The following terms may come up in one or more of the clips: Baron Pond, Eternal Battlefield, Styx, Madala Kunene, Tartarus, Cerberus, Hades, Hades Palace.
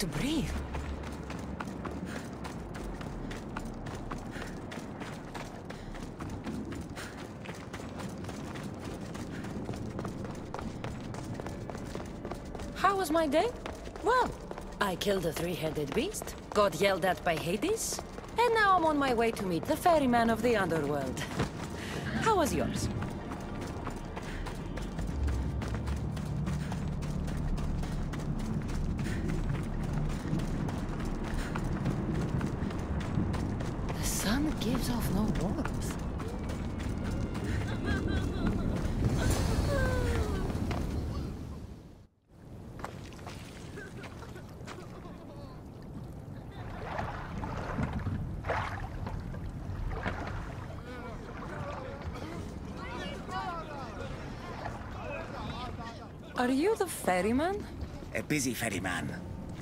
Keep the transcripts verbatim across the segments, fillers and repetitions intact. to breathe. How was my day? Well, I killed a three-headed beast, got yelled at by Hades, and now I'm on my way to meet the ferryman of the underworld. How was yours? The sun gives off no warmth. Are you the ferryman? A busy ferryman.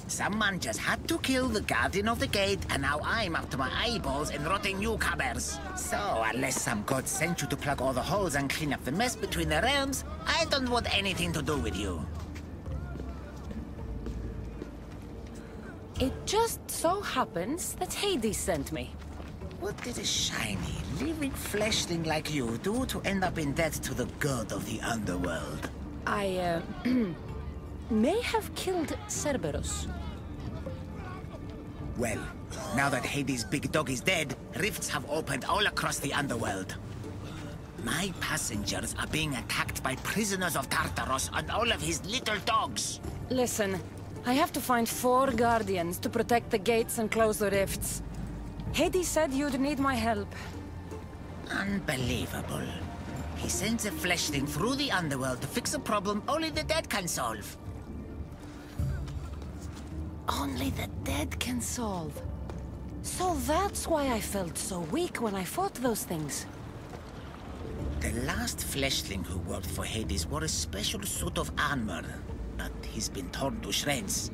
Someone just had to kill the guardian of the gate, and now I'm up to my eyeballs in rotting newcomers. So, unless some god sent you to plug all the holes and clean up the mess between the realms, I don't want anything to do with you. It just so happens that Hades sent me. What did a shiny, living fleshling like you do to end up in debt to the god of the underworld? I, uh, may have killed Cerberus. Well, now that Hades' big dog is dead, rifts have opened all across the underworld. My passengers are being attacked by prisoners of Tartarus and all of his little dogs. Listen, I have to find four guardians to protect the gates and close the rifts. Hades said you'd need my help. Unbelievable. He sends a fleshling through the underworld to fix a problem only the dead can solve. Only the dead can solve. So that's why I felt so weak when I fought those things. The last fleshling who worked for Hades wore a special suit of armor, but he's been torn to shreds.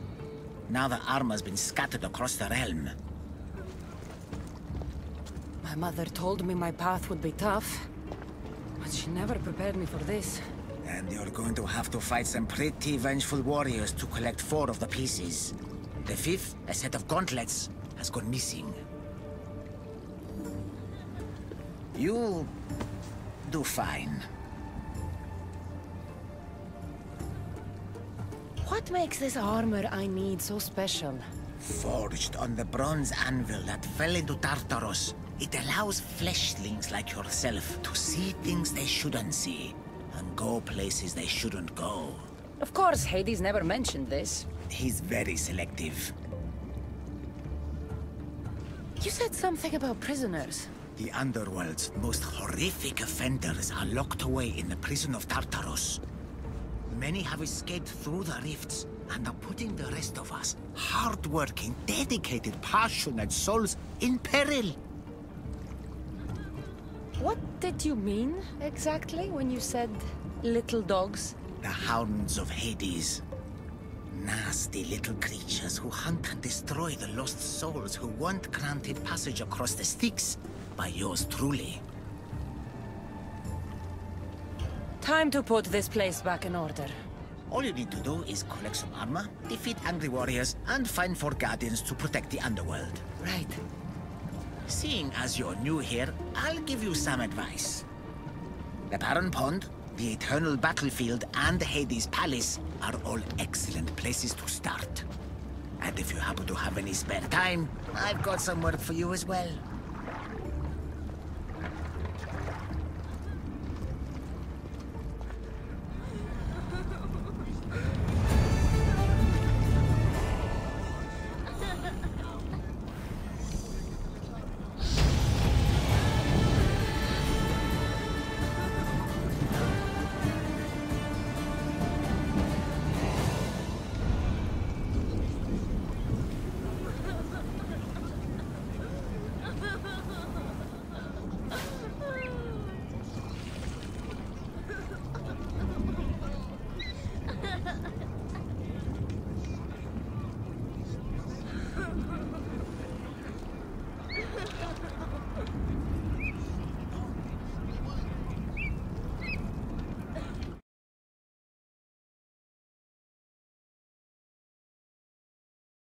Now the armor's been scattered across the realm. My mother told me my path would be tough. But she never prepared me for this. And you're going to have to fight some pretty vengeful warriors to collect four of the pieces. The fifth, a set of gauntlets, has gone missing. You'll do fine. What makes this armor I need so special? Forged on the bronze anvil that fell into Tartarus. It allows fleshlings like yourself to see things they shouldn't see, and go places they shouldn't go. Of course, Hades never mentioned this. He's very selective. You said something about prisoners. The Underworld's most horrific offenders are locked away in the prison of Tartarus. Many have escaped through the rifts, and are putting the rest of us, hard-working, dedicated, passionate souls, in peril. What did you mean, exactly, when you said little dogs? The hounds of Hades. Nasty little creatures who hunt and destroy the lost souls who weren't granted passage across the Styx by yours truly. Time to put this place back in order. All you need to do is collect some armor, defeat angry warriors, and find four guardians to protect the underworld. Right. Seeing as you're new here, I'll give you some advice. The Baron Pond, the Eternal Battlefield, and Hades Palace are all excellent places to start. And if you happen to have any spare time, I've got some work for you as well.